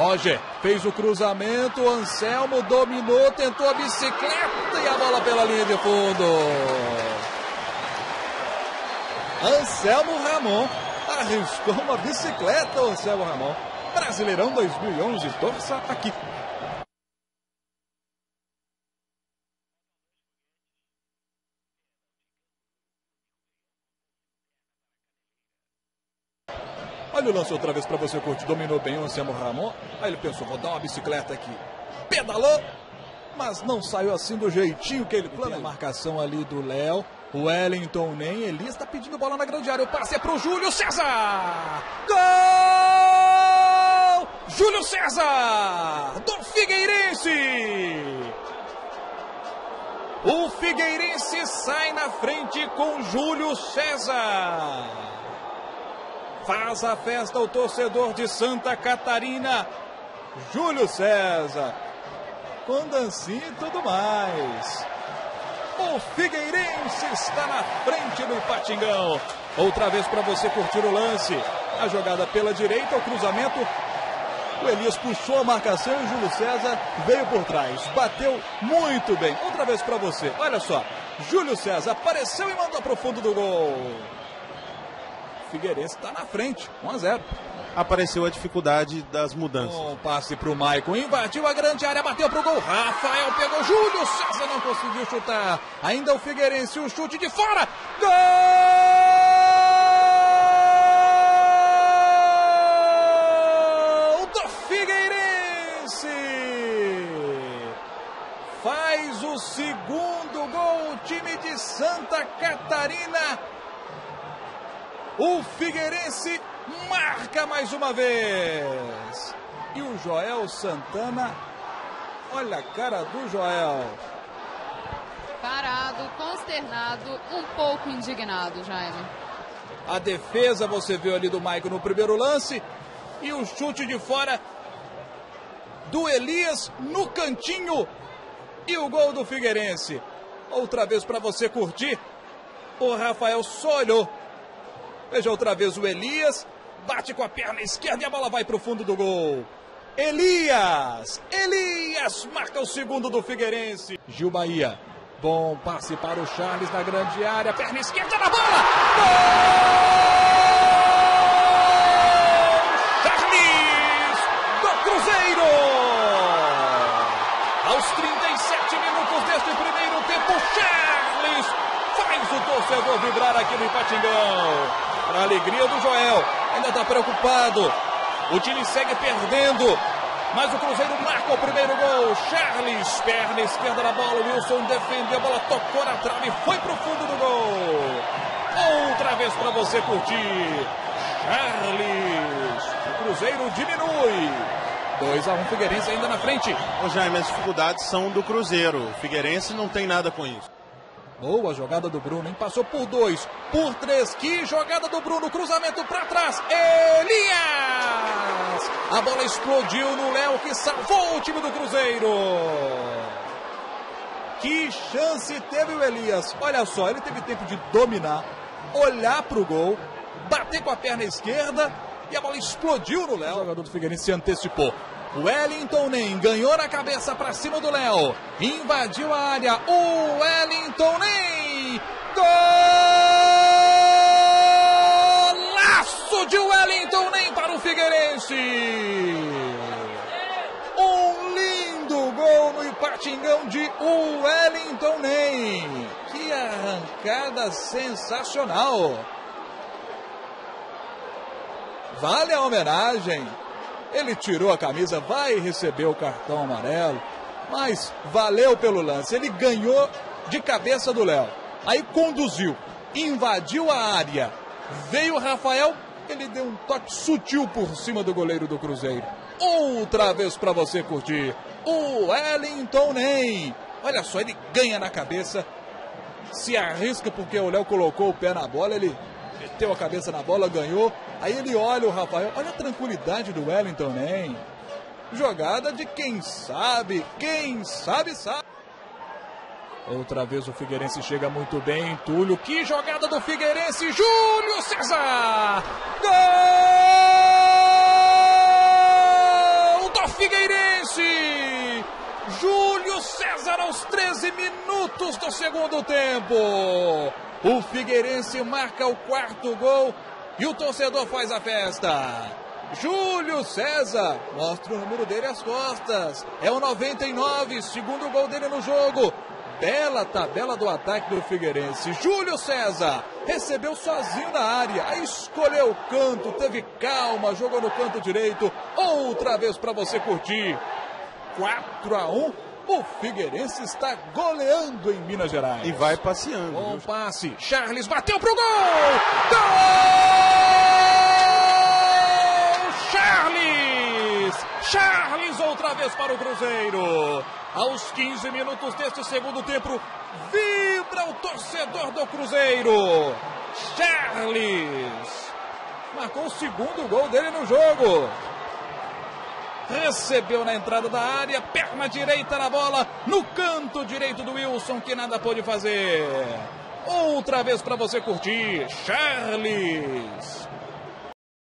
Roger fez o cruzamento, Anselmo dominou, tentou a bicicleta e a bola pela linha de fundo. Anselmo Ramon arriscou uma bicicleta, Anselmo Ramon. Brasileirão 2011, torça aqui. Olha o lance outra vez para você curtir. Dominou bem o Anselmo Ramon. Aí ele pensou, vou dar uma bicicleta aqui. Pedalou, mas não saiu assim do jeitinho que ele planejou. A marcação ali do Léo. O Wellington Nem. Elias está pedindo bola na grande área. O passe é para o Júlio César. Gol! Júlio César do Figueirense. O Figueirense sai na frente com Júlio César. Faz a festa o torcedor de Santa Catarina, Júlio César, com dancinha e tudo mais. O Figueirense está na frente do Ipatingão. Outra vez para você curtir o lance. A jogada pela direita, o cruzamento. O Elias puxou a marcação e o Júlio César veio por trás. Bateu muito bem. Outra vez para você. Olha só, Júlio César apareceu e mandou para o fundo do gol. Figueirense está na frente, 1 a 0. Apareceu a dificuldade das mudanças. Um passe para o Maicon, invadiu a grande área, bateu para o gol, Rafael pegou, Júlio César não conseguiu chutar. Ainda o Figueirense, o chute de fora, gol do Figueirense! Faz o segundo gol, o time de Santa Catarina. O Figueirense marca mais uma vez. E o Joel Santana, olha a cara do Joel. Parado, consternado, um pouco indignado, Jaime. A defesa você viu ali do Maicon no primeiro lance. E o chute de fora do Elias no cantinho. E o gol do Figueirense. Outra vez para você curtir. O Rafael só olhou. Veja outra vez o Elias, bate com a perna esquerda e a bola vai para o fundo do gol. Elias marca o segundo do Figueirense. Gil Bahia, bom passe para o Charles na grande área, perna esquerda na bola. Gol! Charles do Cruzeiro! Aos 37 minutos deste primeiro tempo, Charles faz o torcedor vibrar aqui no Ipatingão. A alegria do Joel, ainda está preocupado, o time segue perdendo, mas o Cruzeiro marca o primeiro gol. Charles, perna esquerda na bola, Wilson defendeu, a bola tocou na trave e foi para o fundo do gol. Outra vez para você curtir, Charles, o Cruzeiro diminui, 2 a 1, Figueirense ainda na frente. Ô Jaime, as dificuldades são do Cruzeiro, o Figueirense não tem nada com isso. Boa jogada do Bruno, hein? Passou por 2, por 3, que jogada do Bruno, cruzamento para trás, Elias! A bola explodiu no Léo, que salvou o time do Cruzeiro. Que chance teve o Elias, olha só, ele teve tempo de dominar, olhar pro gol, bater com a perna esquerda e a bola explodiu no Léo. O jogador do Figueirense se antecipou. Wellington Nem ganhou na cabeça para cima do Léo. Invadiu a área. O Wellington Nem. Golaço de Wellington Nem para o Figueirense. Um lindo gol no Ipatingão de Wellington Nem. Que arrancada sensacional. Vale a homenagem. Ele tirou a camisa, vai receber o cartão amarelo, mas valeu pelo lance. Ele ganhou de cabeça do Léo, aí conduziu, invadiu a área, veio o Rafael, ele deu um toque sutil por cima do goleiro do Cruzeiro. Outra vez para você curtir, o Wellington Nem. Olha só, ele ganha na cabeça, se arrisca porque o Léo colocou o pé na bola, ele meteu a cabeça na bola, ganhou. Aí ele olha o Rafael, olha a tranquilidade do Wellington Nem. Jogada de quem sabe, sabe. Outra vez o Figueirense chega muito bem, Túlio. Que jogada do Figueirense, Júlio César! Gol do Figueirense. Júlio César aos 13 minutos do segundo tempo. O Figueirense marca o quarto gol e o torcedor faz a festa. Júlio César mostra o número dele às costas. É o 99, segundo gol dele no jogo. Bela tabela do ataque do Figueirense. Júlio César recebeu sozinho na área, escolheu o canto, teve calma, jogou no canto direito. Outra vez para você curtir. 4-1, o Figueirense está goleando em Minas Gerais. E vai passeando. Bom passe, Charles bateu pro gol! Gol! Charles outra vez para o Cruzeiro. Aos 15 minutos deste segundo tempo, vibra o torcedor do Cruzeiro. Charles marcou o segundo gol dele no jogo. Recebeu na entrada da área, perna direita na bola, no canto direito do Wilson, que nada pôde fazer. Outra vez para você curtir, Charles.